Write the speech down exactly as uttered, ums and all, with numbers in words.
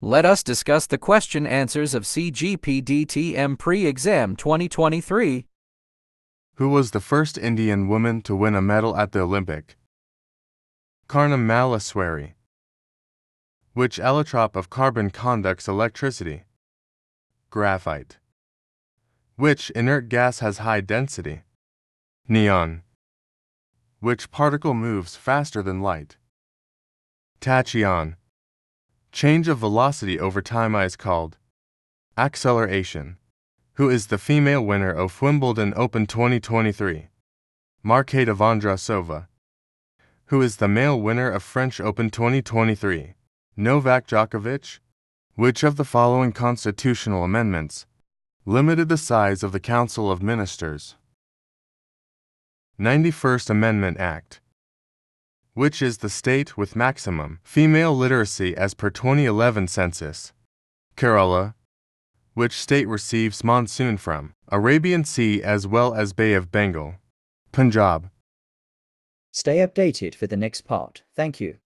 Let us discuss the question answers of C G P D T M Pre-Exam twenty twenty-three. Who was the first Indian woman to win a medal at the Olympic? Karnam Malleswari. Which allotrope of carbon conducts electricity? Graphite. Which inert gas has high density? Neon. Which particle moves faster than light? Tachyon. Change of velocity over time is called acceleration. Who is the female winner of Wimbledon Open twenty twenty-three? Marketa Vondrousova. Who is the male winner of French Open twenty twenty-three? Novak Djokovic. Which of the following constitutional amendments limited the size of the Council of Ministers? ninety-first Amendment Act. Which is the state with maximum female literacy as per twenty eleven census? Kerala. Which state receives monsoon from Arabian Sea as well as Bay of Bengal? Punjab. Stay updated for the next part. Thank you.